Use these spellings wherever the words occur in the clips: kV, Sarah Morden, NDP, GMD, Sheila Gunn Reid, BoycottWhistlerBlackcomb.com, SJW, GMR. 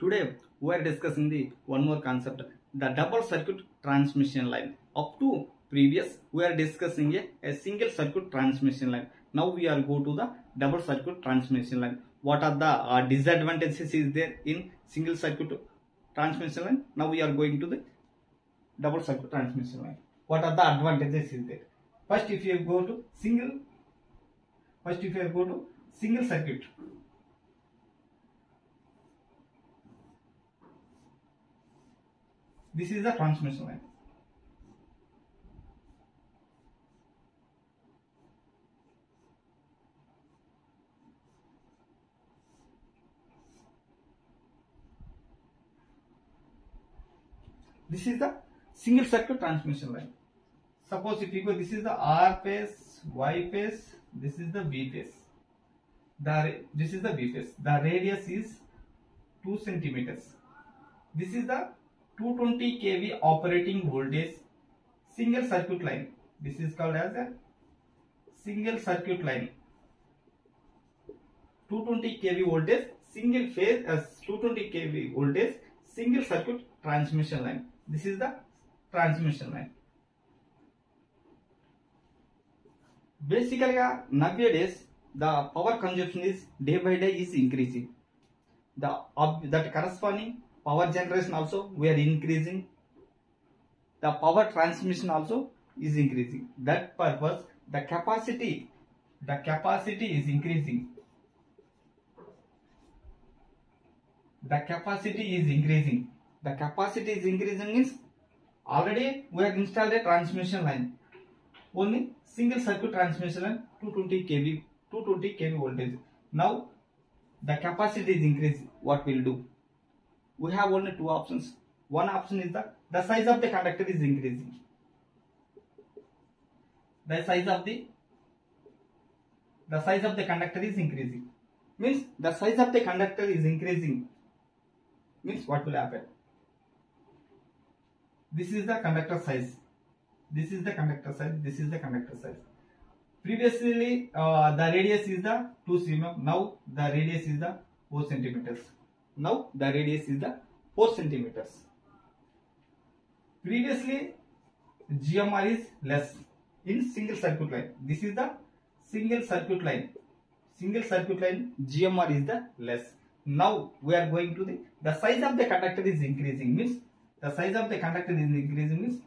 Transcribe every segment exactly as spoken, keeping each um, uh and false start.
Today we are discussing the one more concept, the double circuit transmission line. Up to previous we are discussing a, a single circuit transmission line. Now we are go to the double circuit transmission line. What are the uh, disadvantages is there in single circuit transmission line? Now we are going to the double circuit transmission line. What are the advantages is there? First, if you go to single, first if you go to single circuit, this is the transmission line. This is the single circuit transmission line. Suppose if you go, this is the R phase, Y phase, this is the B phase. The, this is the B phase. The radius is two centimeters. This is the two hundred twenty k V operating voltage single circuit line. This is called as a single circuit line. two hundred twenty k V voltage single phase as two hundred twenty k V voltage single circuit transmission line. This is the transmission line. Basically, nowadays the power consumption is day by day is increasing. The that corresponding power generation also we are increasing. The power transmission also is increasing. That purpose the capacity, the capacity is increasing. The capacity is increasing. The capacity is increasing means already we have installed a transmission line. Only single circuit transmission line, two hundred twenty k V, two hundred twenty k V voltage. Now the capacity is increasing. What we will do? We have only two options. One option is that the size of the conductor is increasing. The size of the the size of the conductor is increasing. Means the size of the conductor is increasing. Means what will happen? This is the conductor size. This is the conductor size. This is the conductor size. Previously, uh, the radius is the two centimeters. Now the radius is the four centimeters. Now the radius is the four centimeters. Previously, G M R is less in single circuit line. This is the single circuit line. Single circuit line G M R is the less. Now we are going to the the size of the conductor is increasing means the size of the conductor is increasing means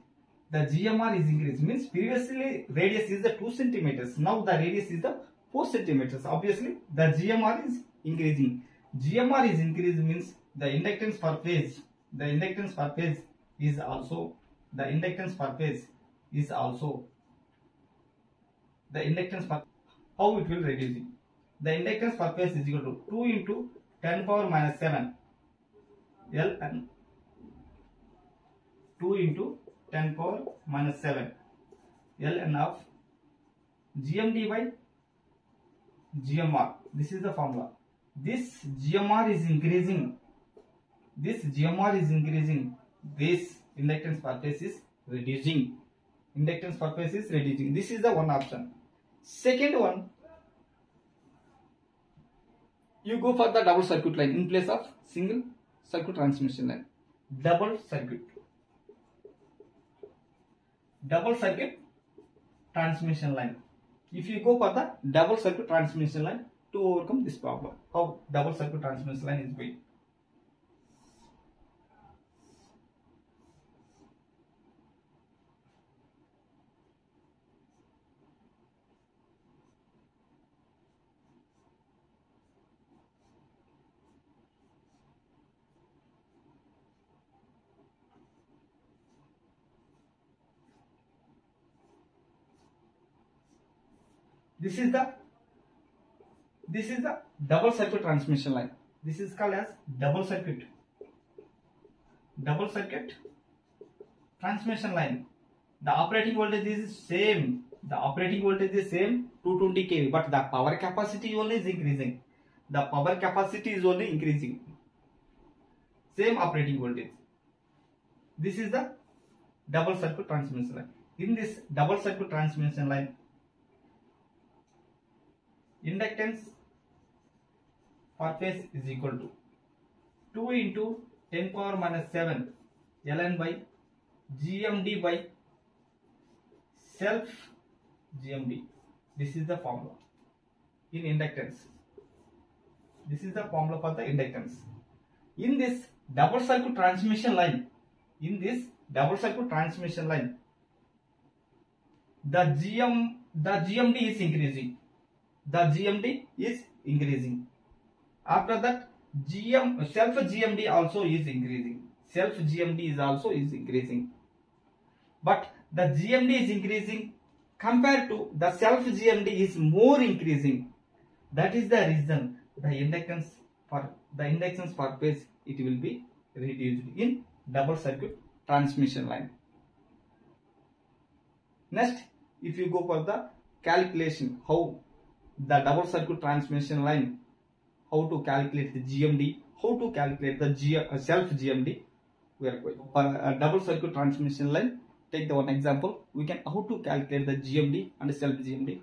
the G M R is increasing means previously radius is the two centimeters. Now the radius is the four centimeters. Obviously the G M R is increasing. G M R is increasing means the inductance per phase, the inductance per phase is also the inductance per phase is also the inductance per how it will reduce it. The inductance per phase is equal to two into ten power minus seven L and two into ten power minus seven L and of G M D by G M R. This is the formula. This G M R is increasing. This G M R is increasing. This inductance per phase is reducing. Inductance per phase is reducing. This is the one option. Second one, you go for the double circuit line in place of single circuit transmission line. Double circuit. Double circuit transmission line. If you go for the double circuit transmission line to overcome this problem. How double circuit transmission line is built. This is the this is the double circuit transmission line. This is called as double circuit. Double circuit transmission line. The operating voltage is same. The operating voltage is same, two hundred twenty k V, but the power capacity only is increasing. The power capacity is only increasing. Same operating voltage. This is the double circuit transmission line. In this double circuit transmission line, inductance per phase is equal to two into ten power minus seven ln by G M D by self G M D. This is the formula in inductance. This is the formula for the inductance. In this double circuit transmission line, in this double circuit transmission line, the G M the G M D is increasing. The G M D is increasing. After that, G M self G M D also is increasing. Self G M D is also is increasing. But the G M D is increasing compared to the self G M D is more increasing. That is the reason the inductance for the inductance per phase it will be reduced in double circuit transmission line. Next, if you go for the calculation, how the double circuit transmission line, how to calculate the G M D, how to calculate the G, uh, self G M D, we are going for a double circuit transmission line. Take the one example, we can how to calculate the G M D and self G M D.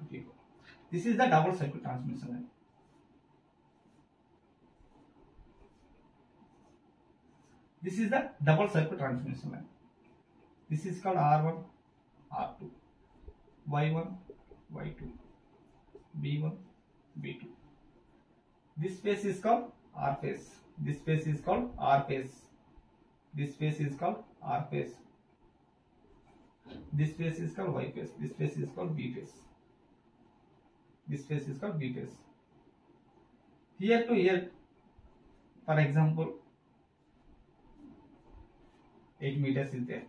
This is the double circuit transmission line. This is the double circuit transmission line. This is called R one, R two, Y one, Y two, B one, B two. This phase is called R phase. This phase is called R phase. This phase is called R phase. This phase is called Y phase. This phase is called B phase. This phase is called B phase. Here to here, for example, eight meters is there.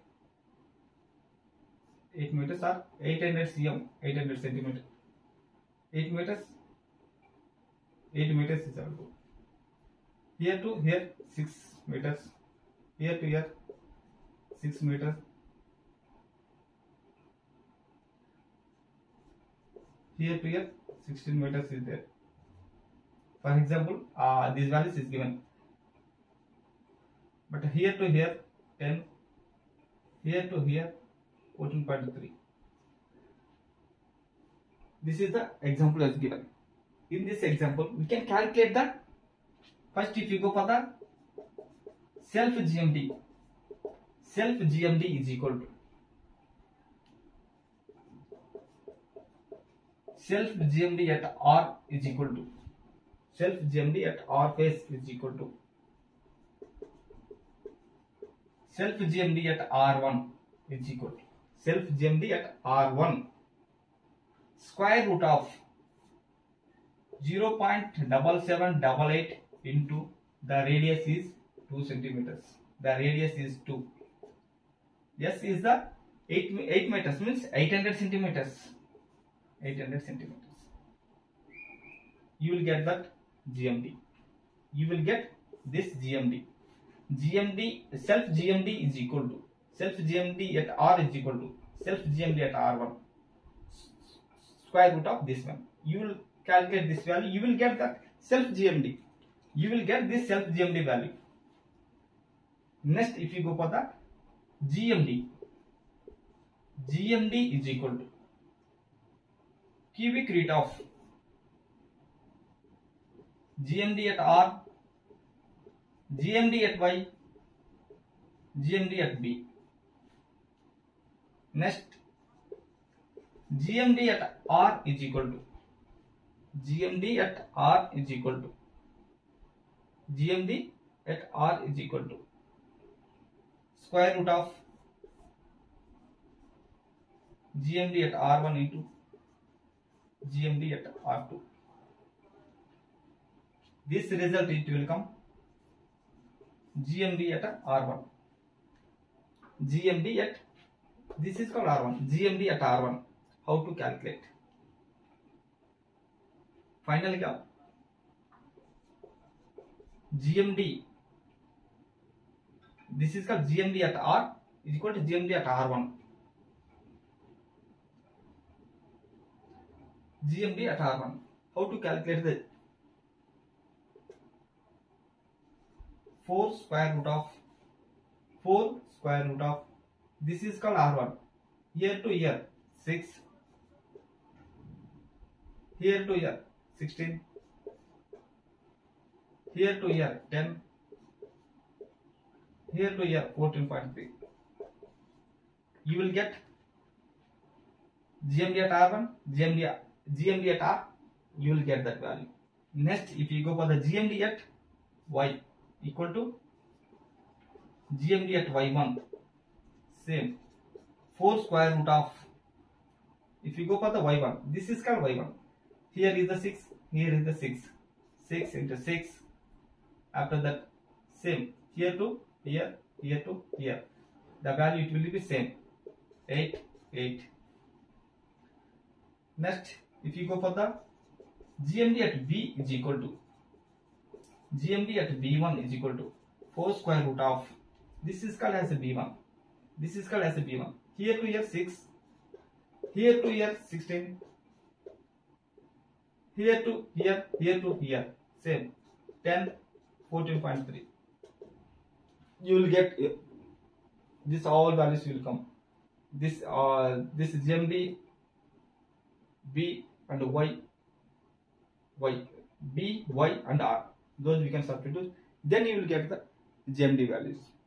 eight meters are eight hundred centimeters, eight hundred centimeters. eight meters, eight meters is also. Here to here, six meters. Here to here, six meters. Here to here, sixteen meters is there. For example, uh, these values is given. But here to here, ten. Here to here, fourteen point three. This is the example as given. In this example, we can calculate the first. If you go for the self G M D, self G M D is equal to self G M D at R is equal to self G M D at R phase is equal to self G M D at R one is equal to self G M D at R one square root of zero point seven seven eight eight into the radius is two centimeters. The radius is two. Yes, is the eight meters means eight hundred centimeters. eight hundred centimeters. You will get that G M D. You will get this G M D. G M D self G M D is equal to self G M D at R is equal to self G M D at R one square root of this one. You will calculate this value. You will get that self G M D. You will get this self G M D value. Next, if you go for the G M D, G M D is equal to cubic root of G M D at R, G M D at Y, G M D at B. Next, G M D at R is equal to G M D at R is equal to G M D at R is equal to square root of G M D at R one into G M D at R two. This result it will come G M D at R one. G M D at this is called R one. G M D at R one. How to calculate? Finally, G M D. This is called G M D at R is equal to G M D at R one. G M D at R one. How to calculate this? four square root of four square root of this is called R one. Here to here six. Here to here sixteen. Here to here ten. here to here, fourteen point three. You will get G M D at R one, G M D, G M D at R, you will get that value. Next, if you go for the G M D at Y equal to G M D at Y one, same four square root of, if you go for the Y one, this is called Y one. Here is the six, here is the six, six into six, after that same, here to here, here to here, the value it will be same, eight, eight. Next, if you go for the G M D at V is equal to, G M D at V one is equal to four square root of, this is called as a V one, this is called as a V one, here to here six, here to here sixteen, here to here, here to here, same, ten, fourteen point three. You will get this, all values will come. This uh, this G M D B and Y, Y, B, Y and R. Those we can substitute. Then you will get the G M D values.